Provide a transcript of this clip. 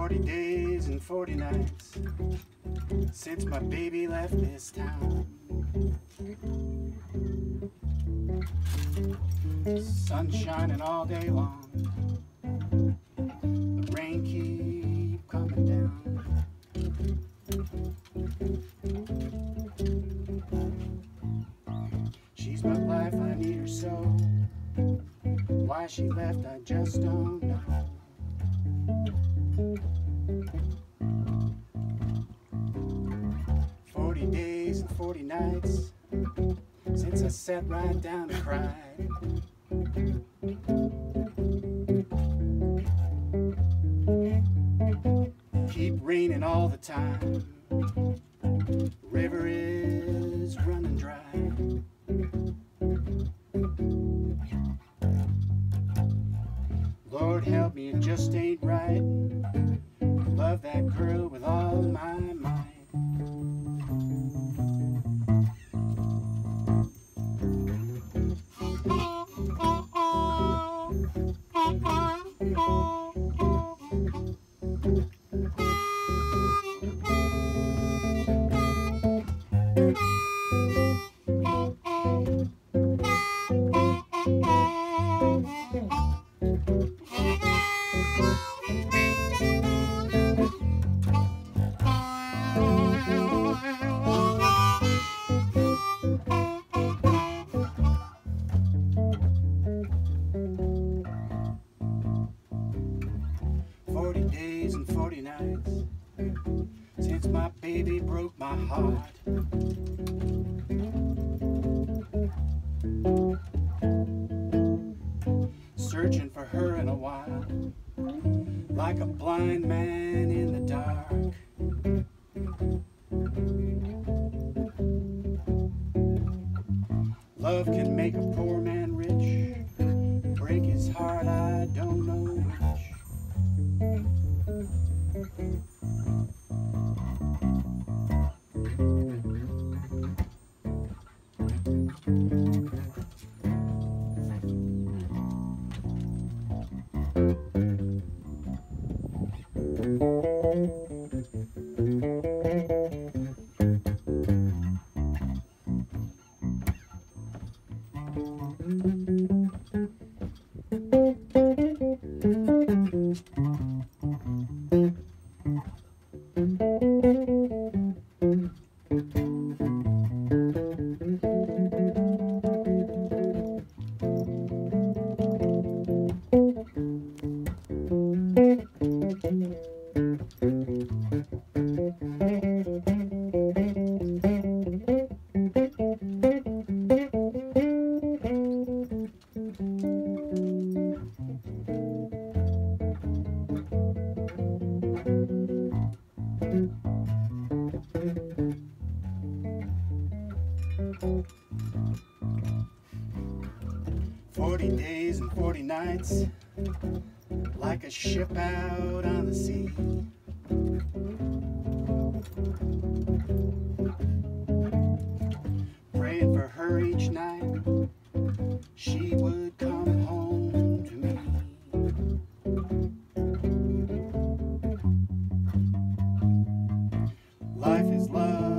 40 days and 40 nights since my baby left this town. Sun shining all day long, the rain keep coming down. She's my life, I need her so. Why she left, I just don't know. Nights since I sat right down and cried. Keep raining all the time, river is running dry. Lord help me, it just ain't right. Love that girl with all my might. Since my baby broke my heart, searching for her in a while, like a blind man in the dark. Love can make a poor man rich, break his heart, I don't know which. Days and 40 nights, like a ship out on the sea. Praying for her each night, she would come home to me. Life is love.